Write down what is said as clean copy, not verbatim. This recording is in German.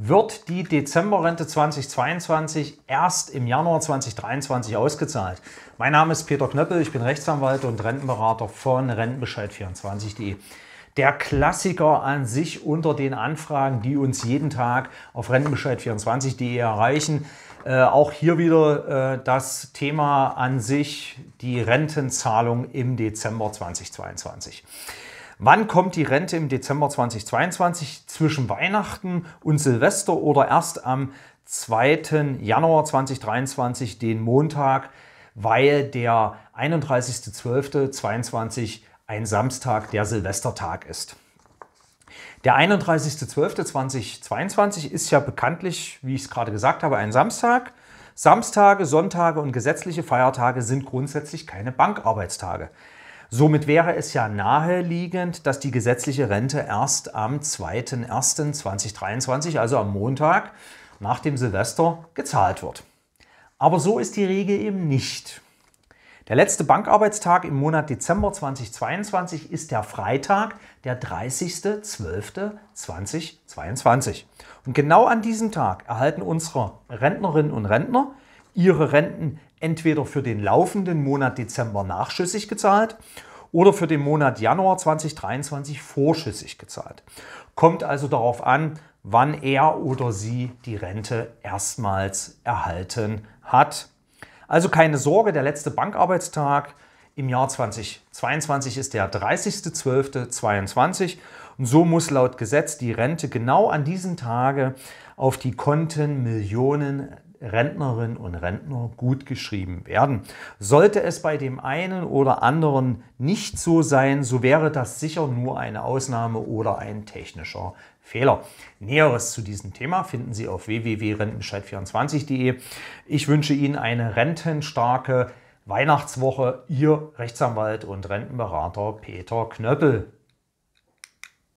wird die Dezemberrente 2022 erst im Januar 2023 ausgezahlt. Mein Name ist Peter Knöppel, ich bin Rechtsanwalt und Rentenberater von Rentenbescheid24.de. Der Klassiker an sich unter den Anfragen, die uns jeden Tag auf Rentenbescheid24.de erreichen. Auch hier wieder das Thema an sich, die Rentenzahlung im Dezember 2022. Wann kommt die Rente im Dezember 2022? Zwischen Weihnachten und Silvester oder erst am 2. Januar 2023, den Montag, weil der 31.12.22 ein Samstag, der Silvestertag ist. Der 31.12.2022 ist ja bekanntlich, wie ich es gerade gesagt habe, ein Samstag. Samstage, Sonntage und gesetzliche Feiertage sind grundsätzlich keine Bankarbeitstage. Somit wäre es ja naheliegend, dass die gesetzliche Rente erst am 2.1.2023, also am Montag nach dem Silvester, gezahlt wird. Aber so ist die Regel eben nicht. Der letzte Bankarbeitstag im Monat Dezember 2022 ist der Freitag, der 30.12.2022. Und genau an diesem Tag erhalten unsere Rentnerinnen und Rentner ihre Renten entweder für den laufenden Monat Dezember nachschüssig gezahlt oder für den Monat Januar 2023 vorschüssig gezahlt. Kommt also darauf an, wann er oder sie die Rente erstmals erhalten hat. Also keine Sorge, der letzte Bankarbeitstag im Jahr 2022 ist der 30.12.22 und so muss laut Gesetz die Rente genau an diesem Tage auf die Konten Millionen Rentnerinnen und Rentner gutgeschrieben werden. Sollte es bei dem einen oder anderen nicht so sein, so wäre das sicher nur eine Ausnahme oder ein technischer Fehler. Näheres zu diesem Thema finden Sie auf www.rentenbescheid24.de. Ich wünsche Ihnen eine rentenstarke Weihnachtswoche. Ihr Rechtsanwalt und Rentenberater Peter Knöppel.